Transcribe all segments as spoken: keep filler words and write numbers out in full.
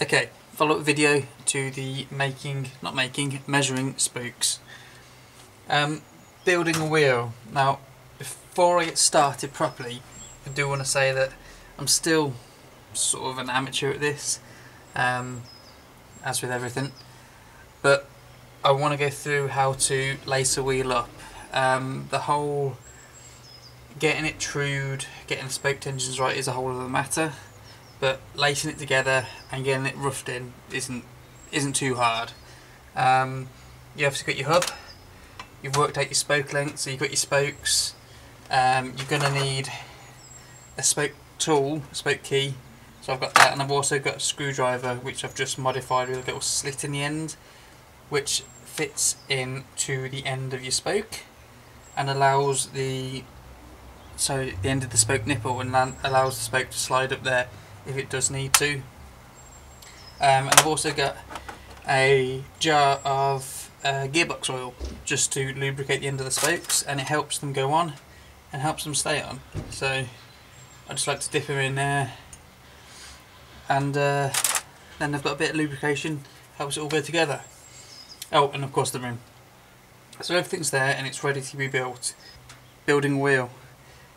Okay, follow-up video to the making, not making, measuring spooks. Um, building a wheel. Now, before I get started properly, I do want to say that I'm still sort of an amateur at this, um, as with everything, but I want to go through how to lace a wheel up. Um, the whole getting it trued, getting the spoke tensions right is a whole other matter. But lacing it together and getting it roughed in isn't isn't too hard. Um, you have to get your hub. You've worked out your spoke length, so you've got your spokes. Um, you're going to need a spoke tool, a spoke key. So I've got that, and I've also got a screwdriver, which I've just modified with a little slit in the end, which fits in to the end of your spoke and allows the so the end of the spoke nipple and allows the spoke to slide up there if it does need to. Um, and I've also got a jar of uh, gearbox oil just to lubricate the end of the spokes, and it helps them go on and helps them stay on. So I just like to dip them in there, and uh, then they've got a bit of lubrication, helps it all go together. Oh, and of course the rim. So everything's there and it's ready to be built. Building a wheel.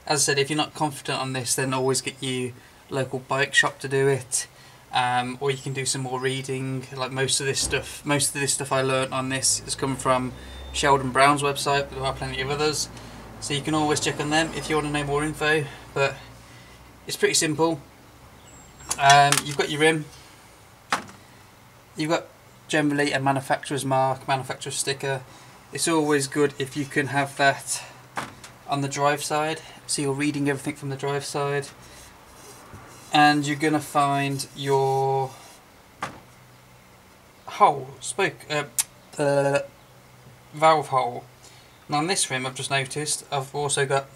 As I said, if you're not confident on this, then always get you local bike shop to do it, um, or you can do some more reading. Like most of this stuff, most of this stuff I learnt on this has come from Sheldon Brown's website, but there are plenty of others, so you can always check on them if you want to know more info. But it's pretty simple. Um, you've got your rim, you've got generally a manufacturer's mark, manufacturer's sticker. It's always good if you can have that on the drive side, so you're reading everything from the drive side. And you're going to find your hole, spoke, uh, the valve hole. Now on this rim, I've just noticed, I've also got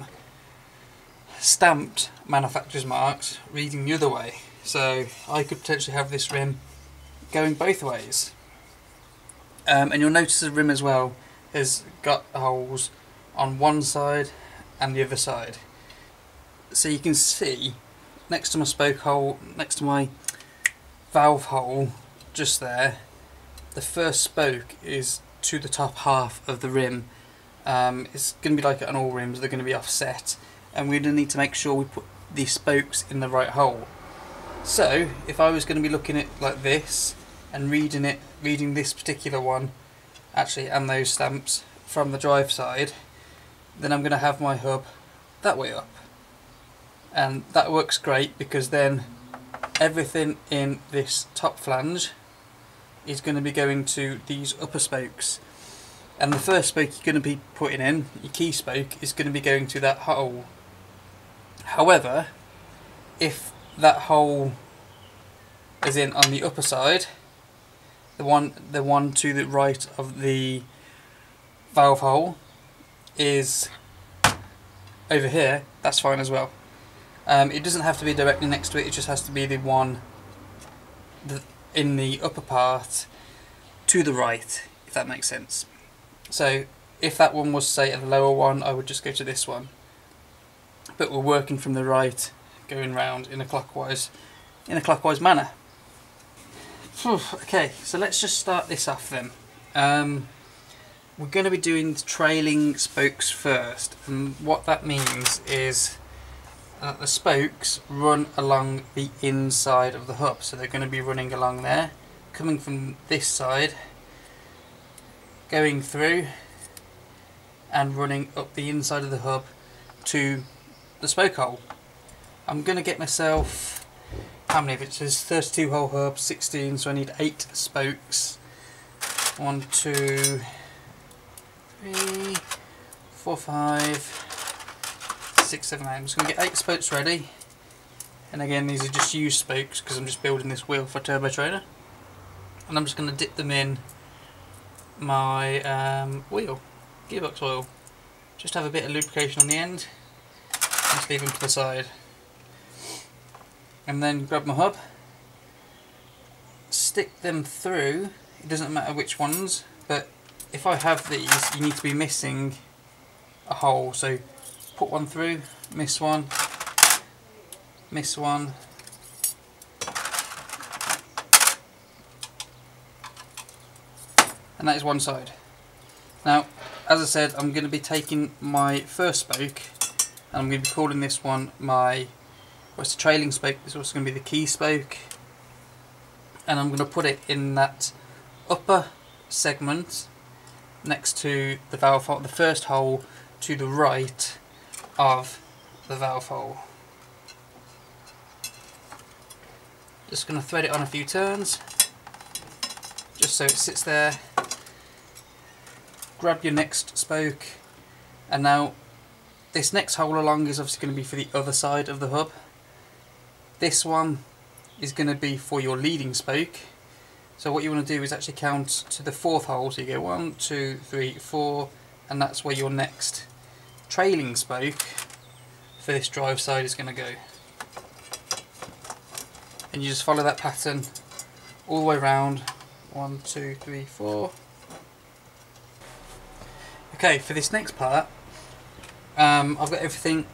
stamped manufacturer's marks reading the other way. So I could potentially have this rim going both ways. Um, and you'll notice the rim as well has got holes on one side and the other side. So you can see next to my spoke hole, next to my valve hole, just there, the first spoke is to the top half of the rim. Um, it's going to be like it on all rims, they're going to be offset, and we're going to need to make sure we put the spokes in the right hole. So if I was going to be looking at like this and reading it, reading this particular one, actually, and those stamps from the drive side, then I'm going to have my hub that way up. And that works great because then everything in this top flange is going to be going to these upper spokes. And the first spoke you're going to be putting in, your key spoke, is going to be going to that hole. However, if that hole is in on the upper side, the one, the one to the right of the valve hole is over here, that's fine as well. Um, it doesn't have to be directly next to it, it just has to be the one that in the upper part to the right, if that makes sense. So if that one was, say, a lower one, I would just go to this one. But we're working from the right, going round in a clockwise, in a clockwise manner. Whew, okay, so let's just start this off then. Um, we're going to be doing the trailing spokes first, and what that means is that the spokes run along the inside of the hub, so they're going to be running along there, coming from this side, going through and running up the inside of the hub to the spoke hole. I'm going to get myself, how many of it is, thirty-two hole hub, sixteen, so I need eight spokes, one, two, three, four, five, six, seven, eight. I'm just going to get eight spokes ready, and again these are just used spokes because I'm just building this wheel for a turbo trainer, and I'm just going to dip them in my um, wheel, gearbox oil, just have a bit of lubrication on the end and just leave them to the side, and then grab my hub, stick them through. It doesn't matter which ones, but if I have these you need to be missing a hole, so put one through, miss one, miss one, and that is one side. Now, as I said, I'm going to be taking my first spoke, and I'm going to be calling this one my, well, it's a trailing spoke, this is also going to be the key spoke, and I'm going to put it in that upper segment next to the valve hole, the first hole to the right of the valve hole. Just going to thread it on a few turns, just so it sits there. Grab your next spoke, and now this next hole along is obviously going to be for the other side of the hub. This one is going to be for your leading spoke. So what you want to do is actually count to the fourth hole, so you go one, two, three, four, and that's where your next trailing spoke for this drive side is going to go. And you just follow that pattern all the way around, one, two, three, four. Okay, for this next part, um, I've got everything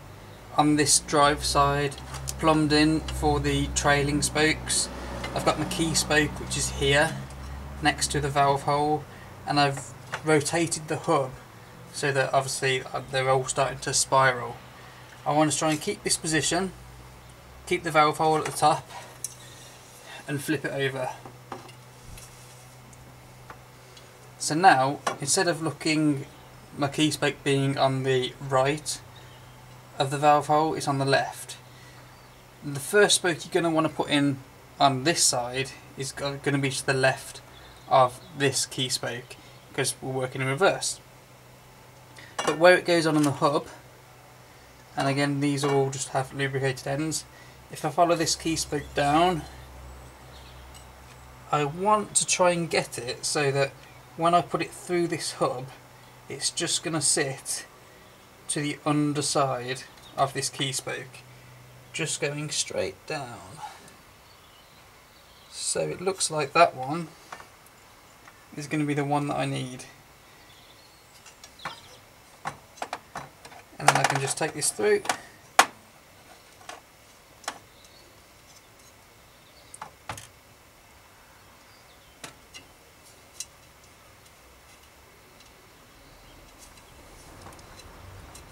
on this drive side plumbed in for the trailing spokes. I've got my key spoke, which is here next to the valve hole, and I've rotated the hub so that obviously they're all starting to spiral. I want to try and keep this position, keep the valve hole at the top, and flip it over. So now, instead of looking, my key spoke being on the right of the valve hole, it's on the left. The first spoke you're going to want to put in on this side is going to be to the left of this key spoke, because we're working in reverse. But where it goes on in the hub, and again these all just have lubricated ends, if I follow this key spoke down, I want to try and get it so that when I put it through this hub, it's just going to sit to the underside of this key spoke, just going straight down. So it looks like that one is going to be the one that I need. And then I can just take this through.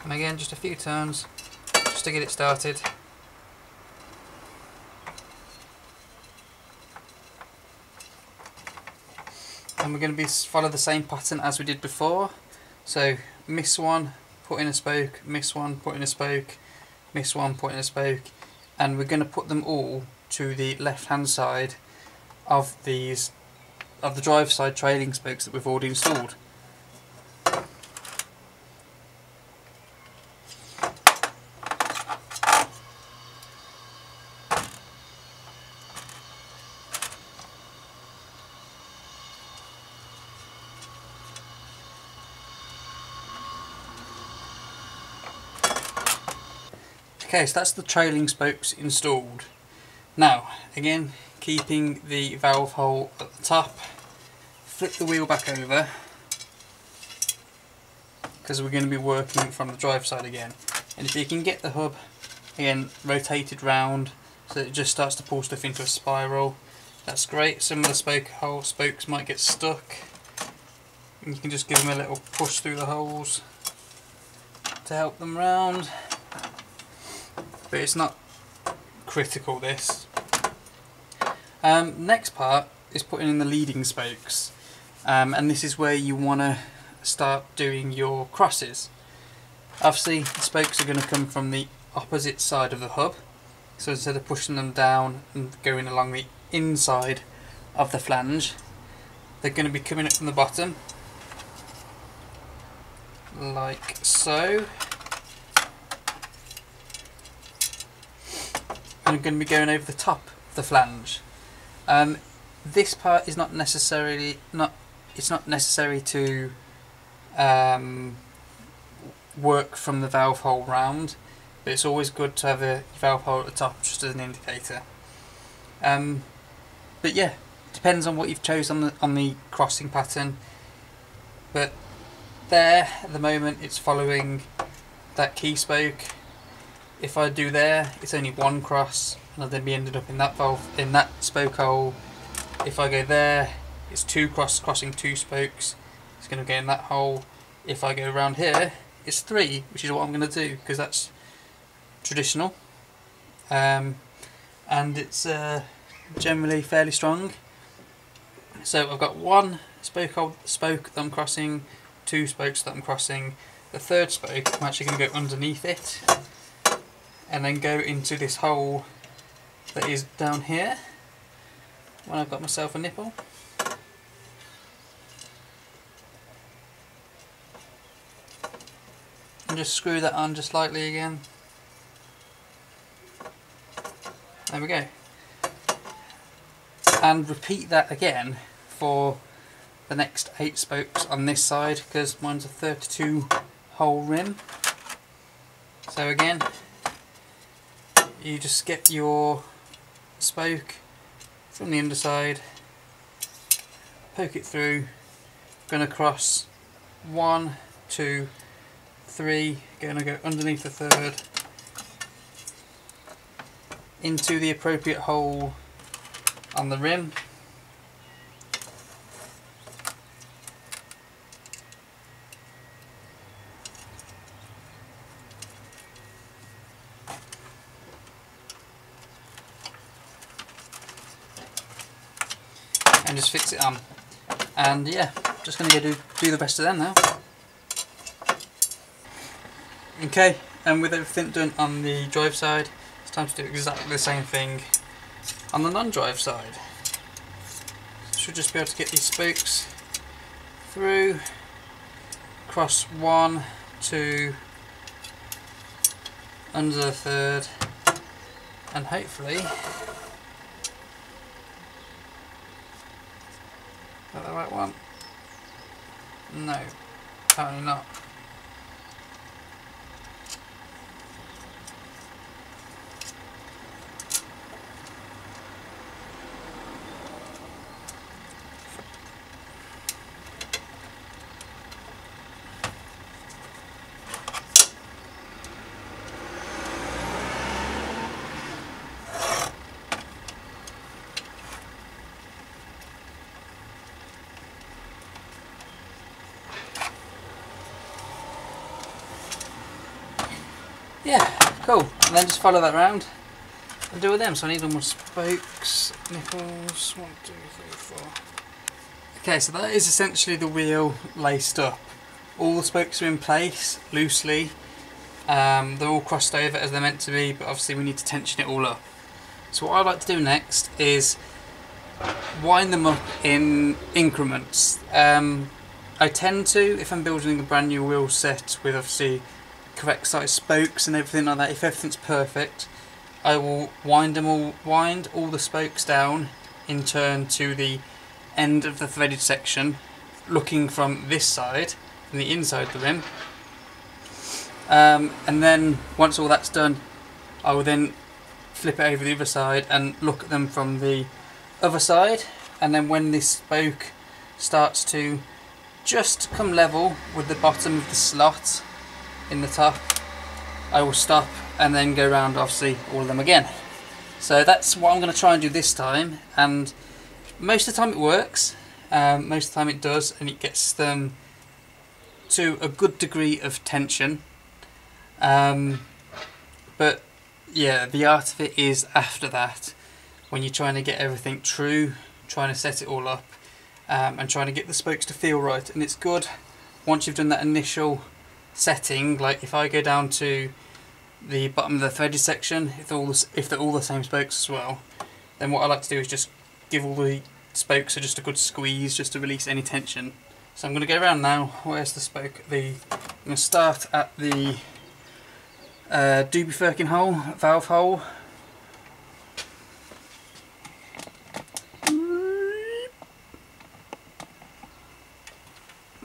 And again, just a few turns just to get it started. And we're going to be follow the same pattern as we did before. So miss one, put in a spoke, miss one, put in a spoke, miss one, put in a spoke, and we're going to put them all to the left-hand side of these of the drive side trailing spokes that we've already installed. Okay, so that's the trailing spokes installed. Now, again, keeping the valve hole at the top, flip the wheel back over, because we're going to be working from the drive side again. And if you can get the hub, again, rotated round, so that it just starts to pull stuff into a spiral, that's great. Some of the spoke hole spokes might get stuck, and you can just give them a little push through the holes to help them round. But it's not critical, this. Um, next part is putting in the leading spokes, um, and this is where you want to start doing your crosses. Obviously the spokes are going to come from the opposite side of the hub, so instead of pushing them down and going along the inside of the flange, they're going to be coming up from the bottom like so. I'm going to be going over the top of the flange. Um, this part is not necessarily not it's not necessary to um, work from the valve hole round, but it's always good to have a valve hole at the top just as an indicator. Um, but yeah, depends on what you've chosen on the on the crossing pattern. But there at the moment it's following that key spoke. If I do there, it's only one cross, and I'll then be ended up in that valve, in that spoke hole. If I go there, it's two cross crossing two spokes. It's going to go in that hole. If I go around here, it's three, which is what I'm going to do because that's traditional, um, and it's uh, generally fairly strong. So I've got one spoke spoke that I'm crossing, two spokes that I'm crossing. The third spoke I'm actually going to go underneath it and then go into this hole that is down here when I've got myself a nipple. And just screw that on just slightly again. There we go. And repeat that again for the next eight spokes on this side, because mine's a thirty-two hole rim. So again, you just get your spoke from the underside, poke it through, gonna cross one, two, three, gonna go underneath the third, into the appropriate hole on the rim, and just fix it on. And yeah, just going to go do, do the rest of them now. Okay, and with everything done on the drive side, it's time to do exactly the same thing on the non-drive side. Should just be able to get these spokes through, cross one, two, under the third, and hopefully. Is that the right one? No, apparently not. Yeah, cool. And then just follow that round and do with them. So I need all my spokes, nipples, one, two, three, four. Okay, so that is essentially the wheel laced up. All the spokes are in place loosely. Um, they're all crossed over as they're meant to be, but obviously we need to tension it all up. So what I'd like to do next is wind them up in increments. Um, I tend to, if I'm building a brand new wheel set with obviously correct size spokes and everything like that, if everything's perfect, I will wind them all, wind all the spokes down in turn to the end of the threaded section, looking from this side, from the inside of the rim. Um, and then once all that's done, I will then flip it over the other side and look at them from the other side. And then when this spoke starts to just come level with the bottom of the slot in the top, I will stop and then go round obviously all of them again. So that's what I'm going to try and do this time, and most of the time it works, um, most of the time it does, and it gets them to a good degree of tension, um, but yeah, the art of it is after that, when you're trying to get everything true, trying to set it all up, um, and trying to get the spokes to feel right. And it's good once you've done that initial setting, like if I go down to the bottom of the threaded section, if they're all the, if they're all the same spokes as well, then what I like to do is just give all the spokes a, just a good squeeze, just to release any tension. So I'm going to go around now. Where's the spoke? The I'm going to start at the uh, doobie-firkin hole, valve hole. I'm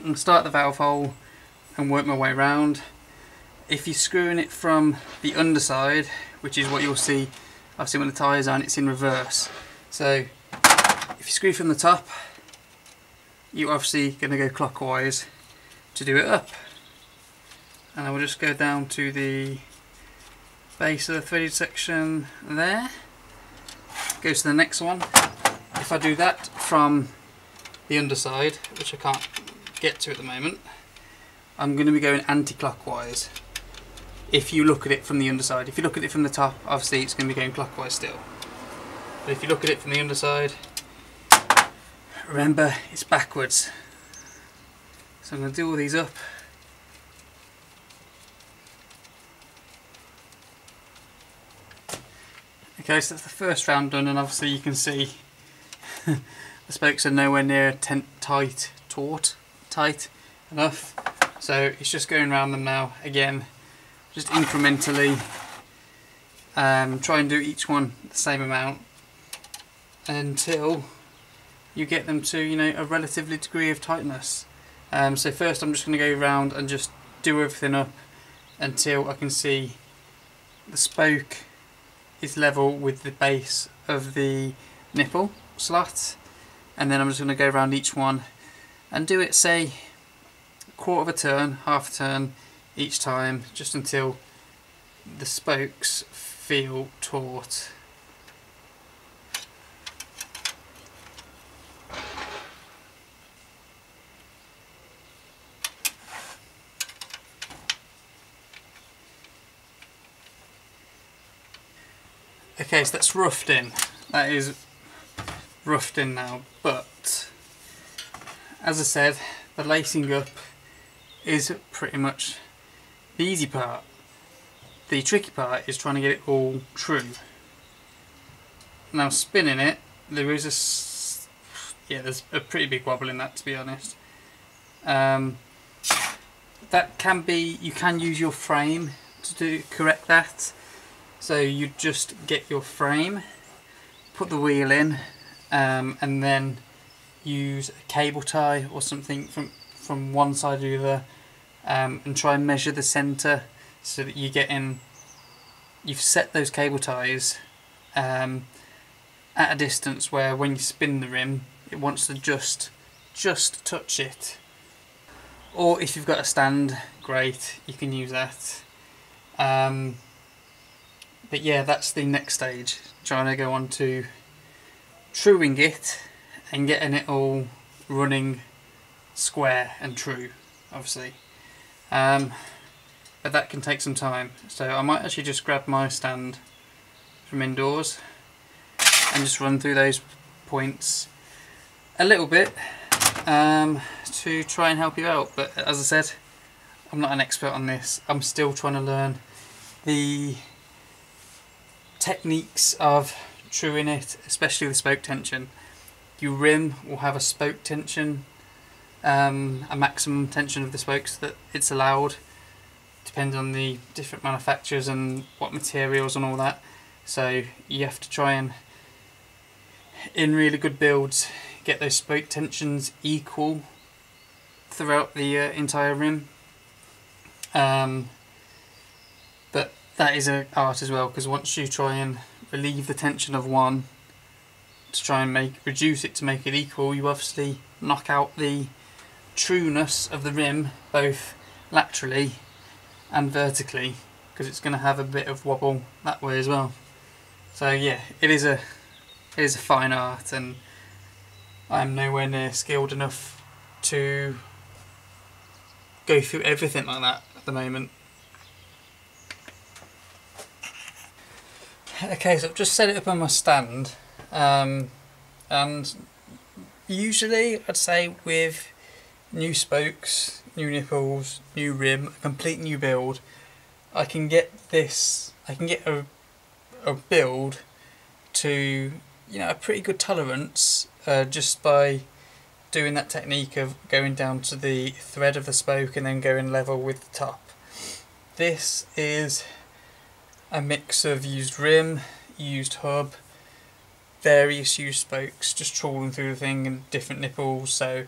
going to start the valve hole and work my way around. If you're screwing it from the underside, which is what you'll see, obviously when the tyres are on, it's in reverse. So if you screw from the top, you're obviously going to go clockwise to do it up. And I will just go down to the base of the threaded section there. Go to the next one. If I do that from the underside, which I can't get to at the moment, I'm going to be going anti-clockwise. If you look at it from the underside, if you look at it from the top, obviously it's going to be going clockwise still. But if you look at it from the underside, remember it's backwards. So I'm going to do all these up. Okay, so that's the first round done, and obviously you can see the spokes are nowhere near tent tight, taut, tight enough. So it's just going around them now again, just incrementally. Um, try and do each one the same amount until you get them to, you know, a relatively degree of tightness. Um, so first, I'm just going to go round and just do everything up until I can see the spoke is level with the base of the nipple slot, and then I'm just going to go around each one and do it, say, quarter of a turn, half a turn each time, just until the spokes feel taut. Okay, so that's roughed in. That is roughed in now, but as I said, the lacing up is pretty much the easy part. The tricky part is trying to get it all true. Now spinning it, there is a yeah, there's a pretty big wobble in that, to be honest. Um, that can be, you can use your frame to do correct that. So you just get your frame, put the wheel in, um, and then use a cable tie or something from, from one side or the other, um, and try and measure the centre so that you get in, you've set those cable ties um, at a distance where when you spin the rim, it wants to just, just touch it. Or if you've got a stand, great, you can use that. Um, But yeah, that's the next stage, trying to go on to truing it and getting it all running square and true, obviously. Um, but that can take some time, so I might actually just grab my stand from indoors and just run through those points a little bit um, to try and help you out. But as I said, I'm not an expert on this. I'm still trying to learn the techniques of truing it, especially the spoke tension. Your rim will have a spoke tension, um, a maximum tension of the spokes that it's allowed, depends on the different manufacturers and what materials and all that. So you have to try and, in really good builds, get those spoke tensions equal throughout the uh, entire rim. Um, but that is an art as well, because once you try and relieve the tension of one to try and make reduce it to make it equal, you obviously knock out the trueness of the rim, both laterally and vertically, because it's going to have a bit of wobble that way as well. So yeah, it is a it is a fine art, and I'm nowhere near skilled enough to go through everything like that at the moment. Okay, so I've just set it up on my stand, um, and usually I'd say with new spokes, new nipples, new rim, a complete new build, I can get this, I can get a, a build to, you know, a pretty good tolerance uh, just by doing that technique of going down to the thread of the spoke and then going level with the top. This is a mix of used rim, used hub, various used spokes, just trawling through the thing, and different nipples, so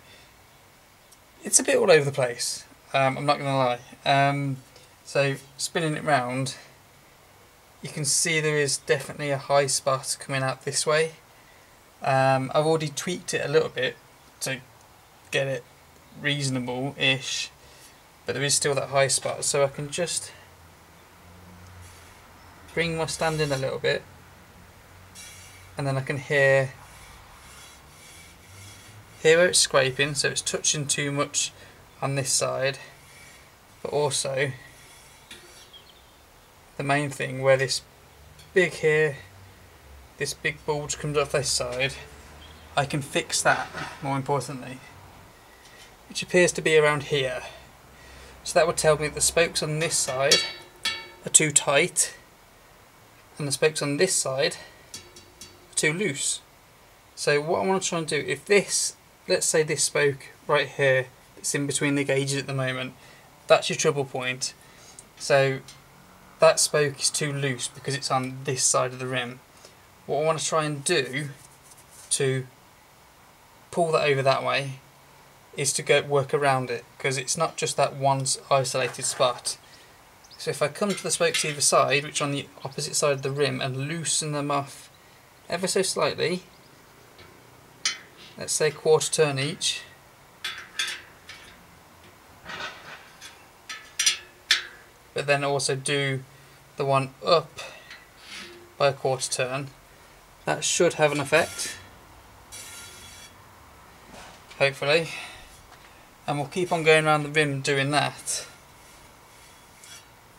it's a bit all over the place, um, I'm not going to lie. Um, so spinning it round, you can see there is definitely a high spot coming out this way. Um, I've already tweaked it a little bit to get it reasonable-ish, but there is still that high spot, so I can just bring my stand in a little bit, and then I can hear Here where it's scraping, so it's touching too much on this side, but also the main thing where this big here, this big bulge comes off this side, I can fix that more importantly, which appears to be around here. So that would tell me that the spokes on this side are too tight and the spokes on this side are too loose. So what I want to try and do, if this, let's say this spoke right here, it's in between the gauges at the moment, that's your trouble point. So that spoke is too loose because it's on this side of the rim. What I want to try and do to pull that over that way is to go work around it, because it's not just that one isolated spot. So if I come to the spokes either side, which are on the opposite side of the rim, and loosen them off ever so slightly, let's say quarter turn each, but then also do the one up by a quarter turn, that should have an effect, hopefully, and we'll keep on going around the rim doing that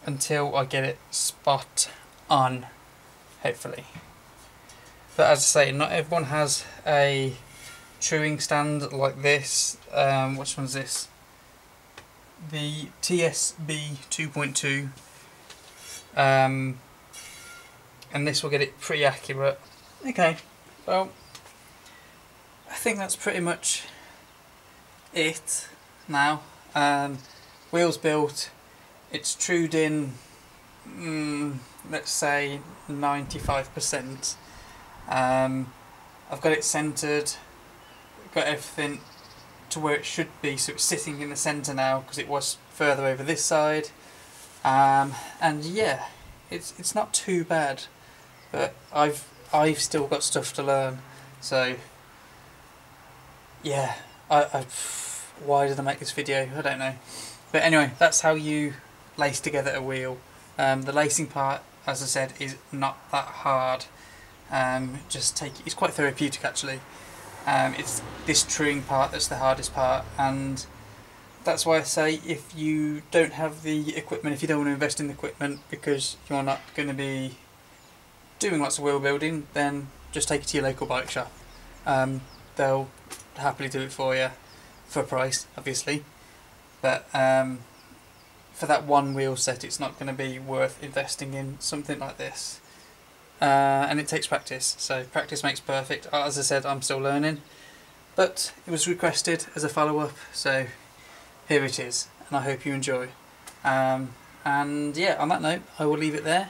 until I get it spot on, hopefully. But as I say, not everyone has a truing stand like this. Um, which one's this? The T S B two point two, um, and this will get it pretty accurate. Okay, well, I think that's pretty much it now. Um, wheels built, it's trued in, mm, let's say ninety-five percent. Um, I've got it centered, got everything to where it should be, so it's sitting in the centre now because it was further over this side, um, and yeah, it's it's not too bad, but I've I've still got stuff to learn. So yeah, I, I why did I make this video? I don't know, but anyway, that's how you lace together a wheel. Um, the lacing part, as I said, is not that hard. Um, just take it's quite therapeutic actually. Um, it's this truing part that's the hardest part, and that's why I say if you don't have the equipment, if you don't want to invest in the equipment because you're not going to be doing lots of wheel building, then just take it to your local bike shop. Um, they'll happily do it for you, for a price obviously, but um, for that one wheel set it's not going to be worth investing in something like this. Uh, and it takes practice, so practice makes perfect. As I said, I'm still learning, but it was requested as a follow-up, so here it is, and I hope you enjoy. Um, and yeah, on that note, I will leave it there.